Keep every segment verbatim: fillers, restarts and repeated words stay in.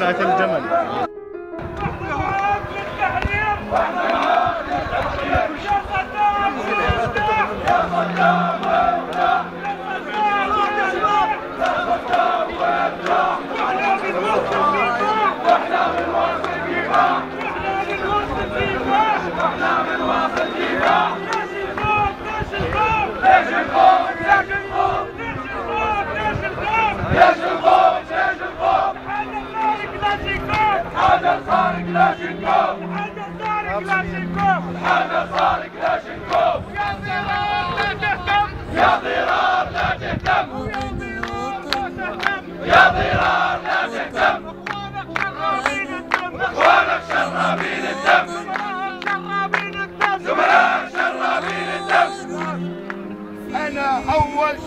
قاتل الجمل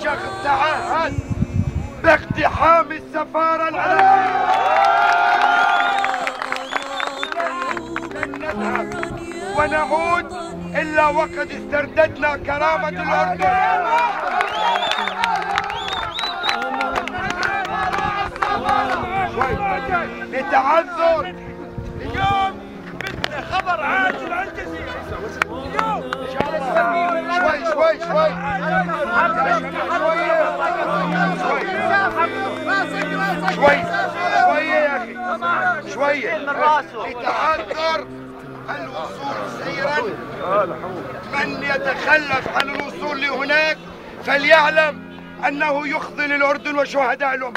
شخص تعهد باقتحام السفارة العراقية. لن نذهب ونعود إلا وقد استرددنا كرامة الأردن. لتعذر اليوم مثل خبر عاجل عن جزيرة اليوم شوي شوي شوي شوي شوية يا أخي شوية لتعذر الوصول سيرا. من يتخلف عن الوصول لهناك فليعلم أنه يخزي للأردن وشهداء الأمة.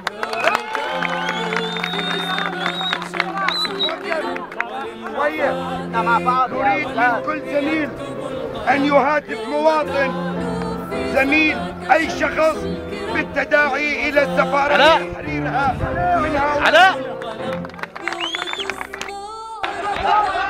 نريد من كل زميل أن يهاتف مواطن زميل أي شخص بالتداعي إلى السفارة لتحريرها منها.